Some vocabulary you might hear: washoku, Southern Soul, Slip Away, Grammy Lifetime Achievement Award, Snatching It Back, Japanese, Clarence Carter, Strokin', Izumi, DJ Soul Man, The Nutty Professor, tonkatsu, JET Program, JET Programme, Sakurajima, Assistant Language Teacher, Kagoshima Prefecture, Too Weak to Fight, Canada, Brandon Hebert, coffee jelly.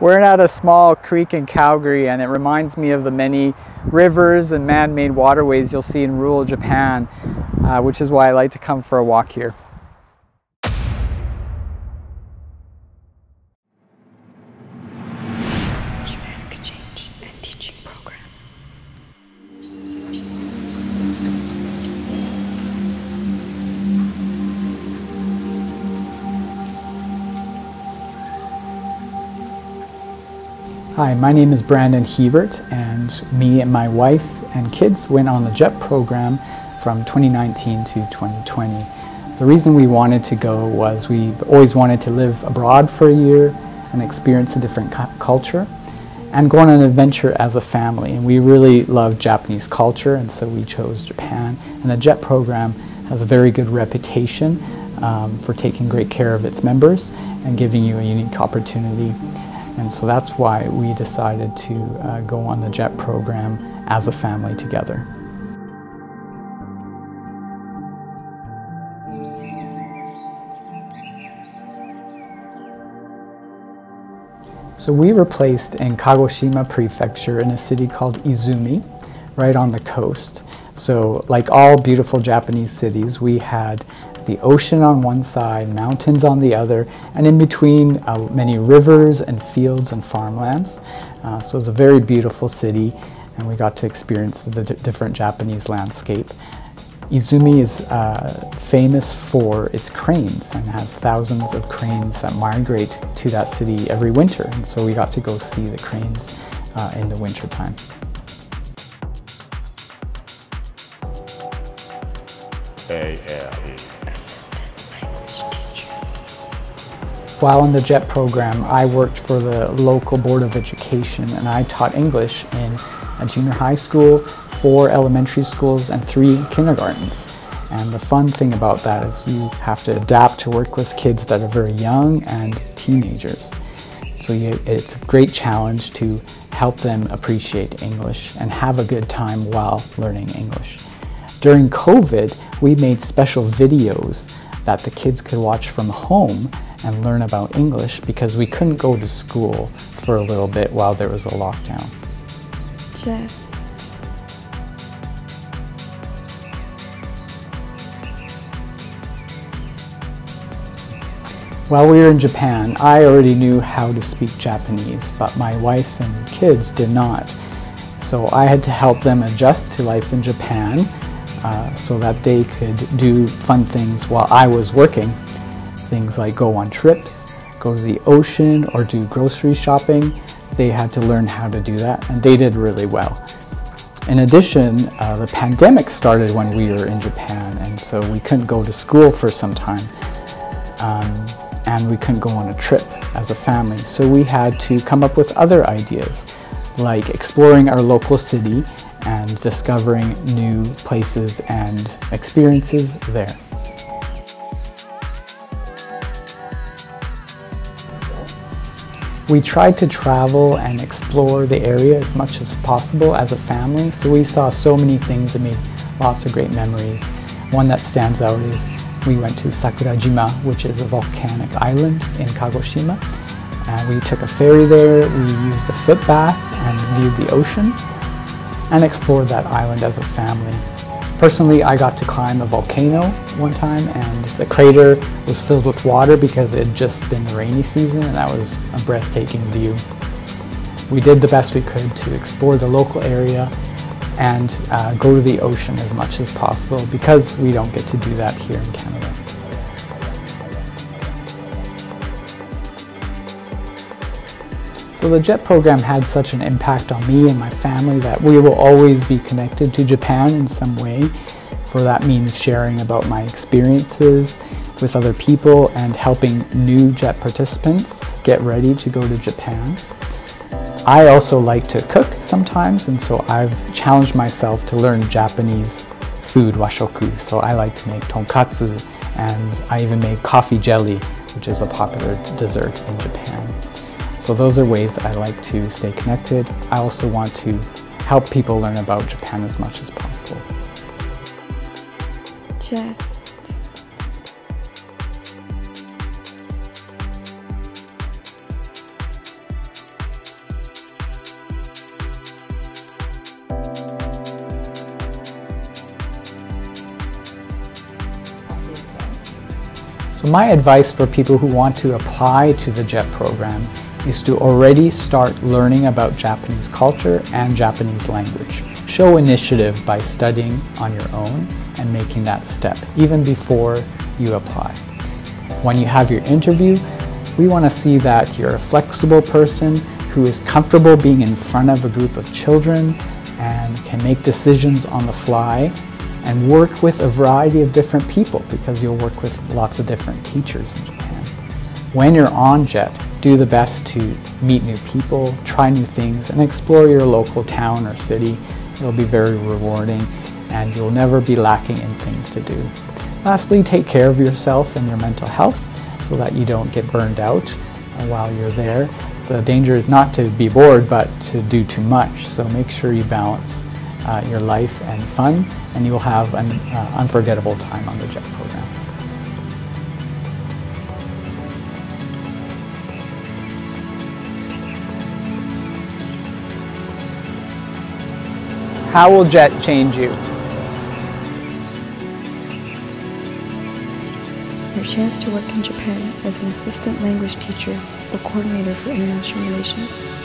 We're at a small creek in Calgary, and it reminds me of the many rivers and man-made waterways you'll see in rural Japan, which is why I like to come for a walk here. Hi, my name is Brandon Hebert, and me and my wife and kids went on the JET program from 2019 to 2020. The reason we wanted to go was we've always wanted to live abroad for a year and experience a different culture and go on an adventure as a family. And we really love Japanese culture, and so we chose Japan. And the JET program has a very good reputation for taking great care of its members and giving you a unique opportunity. And so that's why we decided to go on the JET program as a family together. So we were placed in Kagoshima Prefecture in a city called Izumi, right on the coast. So like all beautiful Japanese cities, we had the ocean on one side, mountains on the other, and in between many rivers and fields and farmlands. So it was a very beautiful city, and we got to experience the different Japanese landscape. Izumi is famous for its cranes and has thousands of cranes that migrate to that city every winter. And so we got to go see the cranes in the wintertime. Assistant Language Teacher. While on the JET program, I worked for the local Board of Education, and I taught English in a junior high school, 4 elementary schools, and 3 kindergartens. And the fun thing about that is you have to adapt to work with kids that are very young and teenagers. So it's a great challenge to help them appreciate English and have a good time while learning English. During COVID, we made special videos that the kids could watch from home and learn about English because we couldn't go to school for a little bit while there was a lockdown. Sure. While we were in Japan, I already knew how to speak Japanese, but my wife and kids did not. So I had to help them adjust to life in Japan, so that they could do fun things while I was working. Things like go on trips, go to the ocean, or do grocery shopping. They had to learn how to do that, and they did really well. In addition, the pandemic started when we were in Japan, and so we couldn't go to school for some time, and we couldn't go on a trip as a family. So we had to come up with other ideas, like exploring our local city and discovering new places and experiences there. We tried to travel and explore the area as much as possible as a family, so we saw so many things and made lots of great memories. One that stands out is we went to Sakurajima, which is a volcanic island in Kagoshima. We took a ferry there, we used a foot bath and viewed the ocean, and explored that island as a family. Personally, I got to climb a volcano one time, and the crater was filled with water because it had just been the rainy season, and that was a breathtaking view. We did the best we could to explore the local area and go to the ocean as much as possible because we don't get to do that here in Canada. So the JET program had such an impact on me and my family that we will always be connected to Japan in some way. For that means sharing about my experiences with other people and helping new JET participants get ready to go to Japan. I also like to cook sometimes, and so I've challenged myself to learn Japanese food, washoku. So I like to make tonkatsu, and I even made coffee jelly, which is a popular dessert in Japan. So those are ways I like to stay connected. I also want to help people learn about Japan as much as possible. JET. So my advice for people who want to apply to the JET program is to already start learning about Japanese culture and Japanese language. Show initiative by studying on your own and making that step, even before you apply. When you have your interview, we want to see that you're a flexible person who is comfortable being in front of a group of children and can make decisions on the fly and work with a variety of different people, because you'll work with lots of different teachers in Japan. When you're on JET, do the best to meet new people, try new things, and explore your local town or city. It'll be very rewarding and you'll never be lacking in things to do. Lastly, take care of yourself and your mental health so that you don't get burned out while you're there. The danger is not to be bored, but to do too much. So make sure you balance your life and fun, and you will have an unforgettable time on the JET program. How will JET change you? Your chance to work in Japan as an assistant language teacher or coordinator for international relations.